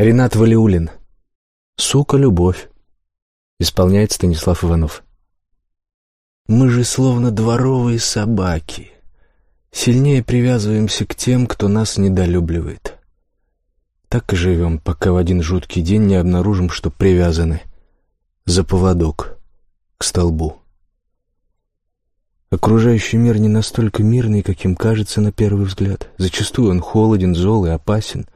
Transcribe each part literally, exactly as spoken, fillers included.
Ринат Валиуллин. «Сука, любовь», исполняет Станислав Иванов. Мы же словно дворовые собаки. Сильнее привязываемся к тем, кто нас недолюбливает. Так и живем, пока в один жуткий день не обнаружим, что привязаны за поводок к столбу. Окружающий мир не настолько мирный, каким кажется на первый взгляд. Зачастую он холоден, зол и опасен,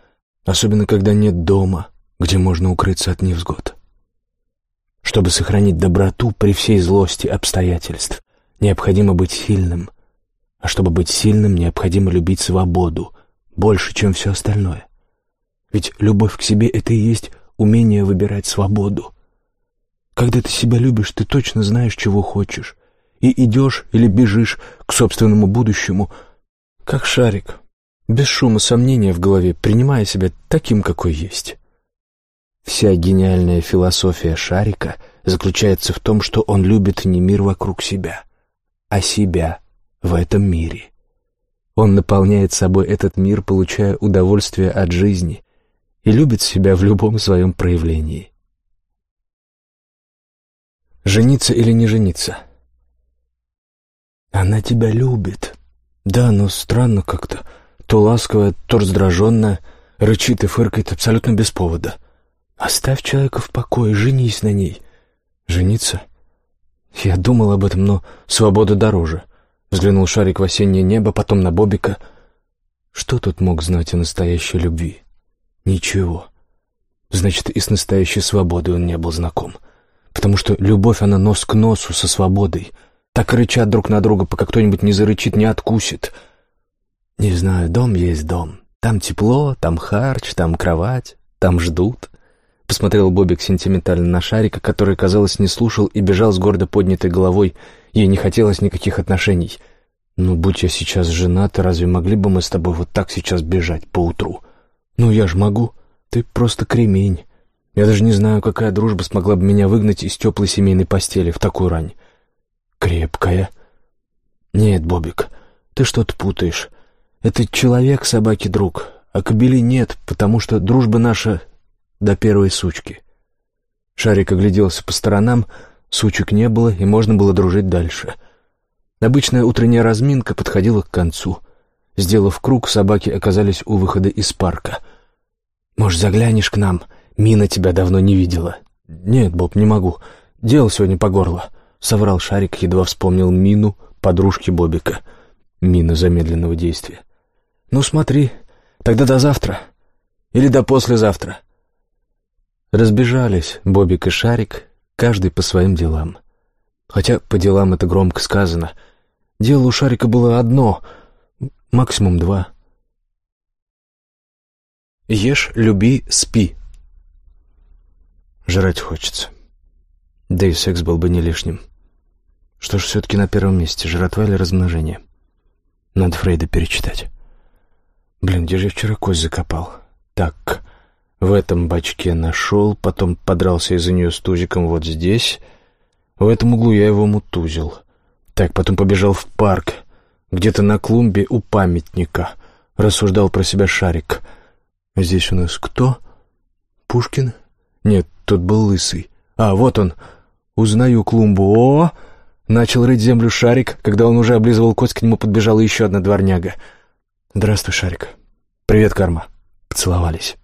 особенно когда нет дома, где можно укрыться от невзгод. Чтобы сохранить доброту при всей злости обстоятельств, необходимо быть сильным. А чтобы быть сильным, необходимо любить свободу больше, чем все остальное. Ведь любовь к себе — это и есть умение выбирать свободу. Когда ты себя любишь, ты точно знаешь, чего хочешь, и идешь или бежишь к собственному будущему, как шарик, без шума сомнения в голове, принимая себя таким, какой есть. Вся гениальная философия Шарика заключается в том, что он любит не мир вокруг себя, а себя в этом мире. Он наполняет собой этот мир, получая удовольствие от жизни, и любит себя в любом своем проявлении. Жениться или не жениться? Она тебя любит. Да, но странно как-то. То ласковая, то раздраженная, рычит и фыркает абсолютно без повода. Оставь человека в покое, женись на ней. Жениться? Я думал об этом, но свобода дороже. Взглянул Шарик в осеннее небо, потом на Бобика. Что тут мог знать о настоящей любви? Ничего. Значит, и с настоящей свободой он не был знаком. Потому что любовь, она нос к носу со свободой. Так рычат друг на друга, пока кто-нибудь не зарычит, не откусит. Не знаю, дом есть дом. Там тепло, там харч, там кровать, там ждут. Посмотрел Бобик сентиментально на Шарика, который, казалось, не слушал и бежал с гордо поднятой головой. Ей не хотелось никаких отношений. «Ну, будь я сейчас женат, разве могли бы мы с тобой вот так сейчас бежать поутру? Ну, я ж могу. Ты просто кремень. Я даже не знаю, какая дружба смогла бы меня выгнать из теплой семейной постели в такую рань. Крепкая». «Нет, Бобик, ты что-то путаешь. Это человек собаки друг, а кобели нет, потому что дружба наша... до первой сучки». Шарик огляделся по сторонам, сучек не было, и можно было дружить дальше. Обычная утренняя разминка подходила к концу. Сделав круг, собаки оказались у выхода из парка. «Может, заглянешь к нам? Мина тебя давно не видела». «Нет, Боб, не могу. Дело сегодня по горло», — соврал Шарик, едва вспомнил Мину, подружки Бобика. Мина замедленного действия. «Ну, смотри, тогда до завтра. Или до послезавтра». Разбежались Бобик и Шарик, каждый по своим делам. Хотя по делам это громко сказано. Дело у Шарика было одно, максимум два. Ешь, люби, спи. Жрать хочется. Да и секс был бы не лишним. Что ж, все-таки на первом месте, жратва или размножение? Надо Фрейда перечитать. Блин, где же я вчера кость закопал? Так... В этом бачке нашел, потом подрался из-за нее с Тузиком вот здесь. В этом углу я его мутузил. Так, потом побежал в парк, где-то на клумбе у памятника. Рассуждал про себя Шарик. Здесь у нас кто? Пушкин? Нет, тут был Лысый. А, вот он. Узнаю клумбу. О! Начал рыть землю Шарик. Когда он уже облизывал кость, к нему подбежала еще одна дворняга. «Здравствуй, Шарик». «Привет, Карма». Поцеловались.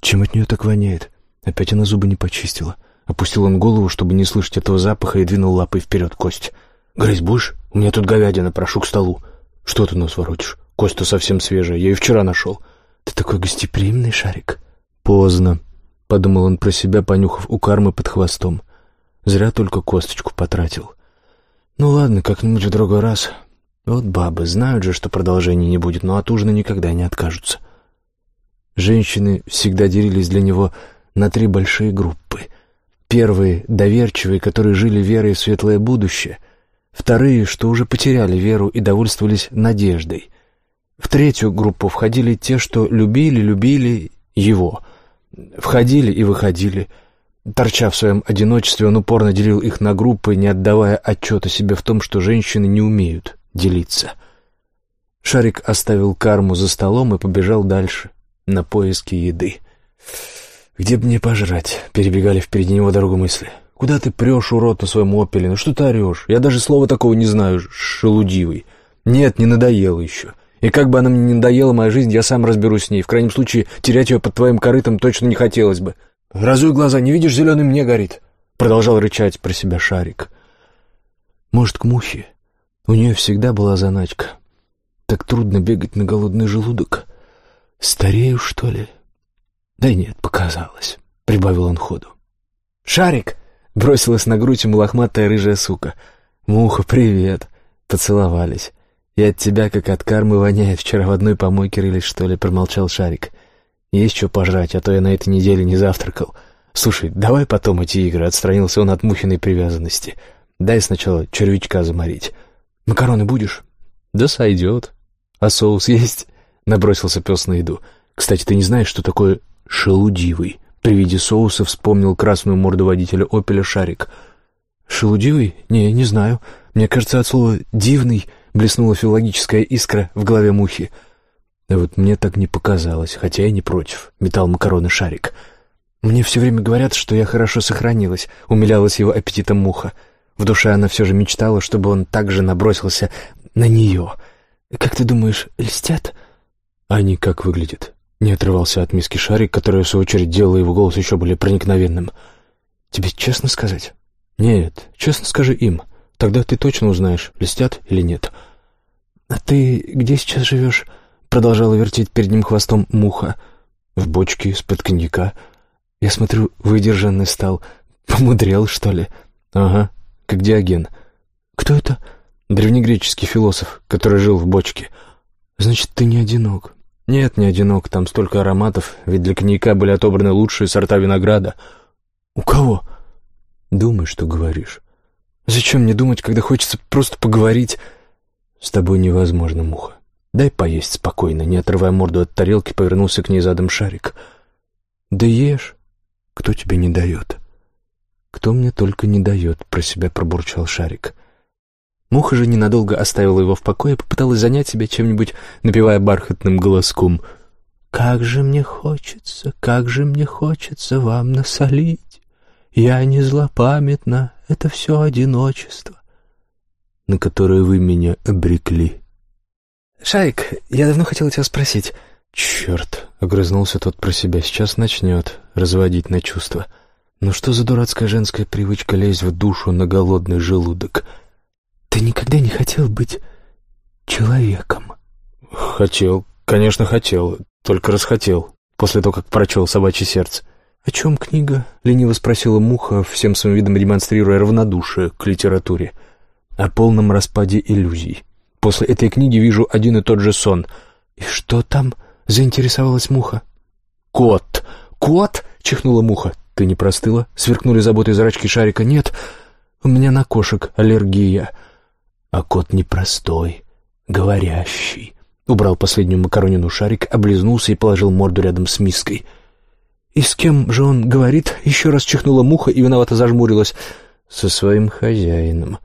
Чем от нее так воняет? Опять она зубы не почистила. Опустил он голову, чтобы не слышать этого запаха, и двинул лапой вперед кость. «Грызть будешь? У меня тут говядина, прошу к столу». «Что ты нос воротишь? Кость-то совсем свежая, я ее вчера нашел». «Ты такой гостеприимный, Шарик». «Поздно», — подумал он про себя, понюхав у Кармы под хвостом. «Зря только косточку потратил». «Ну ладно, как-нибудь в другой раз. Вот бабы, знают же, что продолжения не будет, но от ужина никогда не откажутся». Женщины всегда делились для него на три большие группы. Первые — доверчивые, которые жили верой в светлое будущее. Вторые, что уже потеряли веру и довольствовались надеждой. В третью группу входили те, что любили-любили его. Входили и выходили. Торча в своем одиночестве, он упорно делил их на группы, не отдавая отчета себе в том, что женщины не умеют делиться. Шарик оставил Карму за столом и побежал дальше на поиски еды. «Где бы мне пожрать?» — перебегали впереди него дорогу мысли. «Куда ты прешь, урод, на своем опеле? Ну что ты орешь? Я даже слова такого не знаю, шелудивый. Нет, не надоело еще. И как бы она мне не надоела, моя жизнь, я сам разберусь с ней. В крайнем случае, терять ее под твоим корытом точно не хотелось бы. Разуй глаза, не видишь, зеленый мне горит!» — продолжал рычать про себя Шарик. «Может, к Мухе? У нее всегда была заначка. Так трудно бегать на голодный желудок. Старею, что ли?» «Да нет, показалось», — прибавил он ходу. «Шарик!» — бросилась на грудь ему лохматая рыжая сука. «Муха, привет!» — поцеловались. «И от тебя, как от кармы, воняет. Вчера в одной помойке рылись, что ли?» — промолчал Шарик. «Есть что пожрать, а то я на этой неделе не завтракал. Слушай, давай потом эти игры», — отстранился он от Мухиной привязанности. «Дай сначала червячка заморить. Макароны будешь?» «Да сойдет. А соус есть?» — набросился пес на еду. «Кстати, ты не знаешь, что такое шелудивый?» При виде соуса вспомнил красную морду водителя «Опеля» Шарик. «Шелудивый? Не, не знаю. Мне кажется, от слова «дивный» блеснула филологическая искра в голове Мухи. Да вот мне так не показалось, хотя я не против», — метал макароны Шарик. «Мне все время говорят, что я хорошо сохранилась», — умилялась его аппетитом Муха. В душе она все же мечтала, чтобы он также набросился на нее. «Как ты думаешь, льстят?» «Они как выглядят?» — не отрывался от миски Шарик, который, в свою очередь, делал его голос еще более проникновенным. «Тебе честно сказать?» «Нет, честно скажи им. Тогда ты точно узнаешь, льстят или нет». «А ты где сейчас живешь?» — продолжала вертеть перед ним хвостом Муха. «В бочке из-под коньяка. Я смотрю, выдержанный стал. Помудрел, что ли?» «Ага, как Диоген». «Кто это?» «Древнегреческий философ, который жил в бочке». «Значит, ты не одинок». «Нет, не одинок. Там столько ароматов, ведь для коньяка были отобраны лучшие сорта винограда». «У кого?» «Думай, что говоришь». «Зачем мне думать, когда хочется просто поговорить?» «С тобой невозможно, Муха. Дай поесть спокойно». Не отрывая морду от тарелки, повернулся к ней задом Шарик. «Да ешь. Кто тебе не дает?» «Кто мне только не дает», — про себя пробурчал Шарик. Муха же ненадолго оставила его в покое и попыталась занять себя чем-нибудь, напевая бархатным голоском. «Как же мне хочется, как же мне хочется вам насолить. Я не злопамятна, это все одиночество, на которое вы меня обрекли». «Шарик, я давно хотел тебя спросить». «Черт», — огрызнулся тот про себя, — «сейчас начнет разводить на чувства. Ну что за дурацкая женская привычка лезть в душу на голодный желудок?» «Ты никогда не хотел быть человеком?» «Хотел, конечно, хотел, только расхотел, после того, как прочел «Собачье сердце». «О чем книга?» — лениво спросила Муха, всем своим видом демонстрируя равнодушие к литературе. «О полном распаде иллюзий. После этой книги вижу один и тот же сон». «И что там?» — заинтересовалась Муха. «Кот! Кот!» — чихнула Муха. «Ты не простыла?» — сверкнули заботой зрачки Шарика. «Нет, у меня на кошек аллергия». «А кот непростой, говорящий». Убрал последнюю макаронину Шарик, облизнулся и положил морду рядом с миской. «И с кем же он говорит?» — еще раз чихнула Муха и виновато зажмурилась. «Со своим хозяином».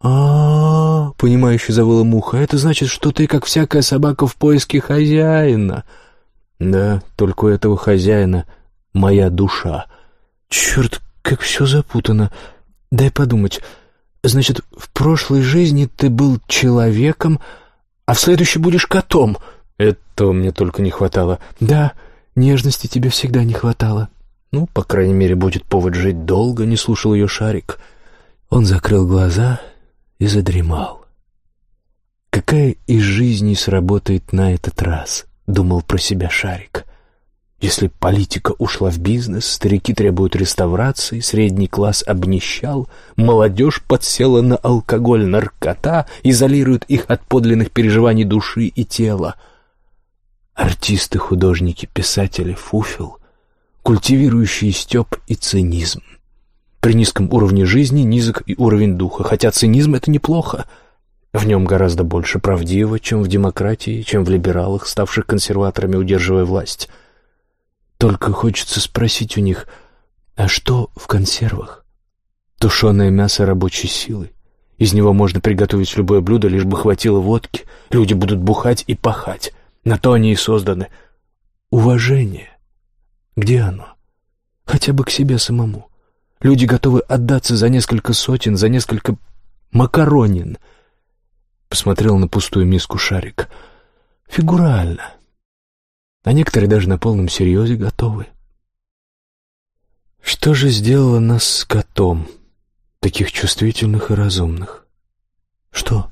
«А-а-а!» — понимающе завыла Муха. «Это значит, что ты, как всякая собака, в поиске хозяина». «Да, только у этого хозяина моя душа». «Черт, как все запутано. Дай подумать. Значит, в прошлой жизни ты был человеком, а в следующей будешь котом». «Этого мне только не хватало». «Да, нежности тебе всегда не хватало». «Ну, по крайней мере, будет повод жить долго», — не слушал ее Шарик. Он закрыл глаза и задремал. «Какая из жизней сработает на этот раз?» — думал про себя Шарик. «Если политика ушла в бизнес, старики требуют реставрации, средний класс обнищал, молодежь подсела на алкоголь, наркота, изолируют их от подлинных переживаний души и тела. Артисты, художники, писатели, фуфел, культивирующие стёб и цинизм. При низком уровне жизни низок и уровень духа, хотя цинизм — это неплохо. В нем гораздо больше правдивого, чем в демократии, чем в либералах, ставших консерваторами, удерживая власть». Только хочется спросить у них, а что в консервах? Тушеное мясо рабочей силы. Из него можно приготовить любое блюдо, лишь бы хватило водки. Люди будут бухать и пахать. На то они и созданы. Уважение. Где оно? хотя бы к себе самому. Люди готовы отдаться за несколько сотен, за несколько макаронин. Посмотрел на пустую миску Шарик. Фигурально. А некоторые даже на полном серьезе готовы. Что же сделало нас с котом, таких чувствительных и разумных? Что?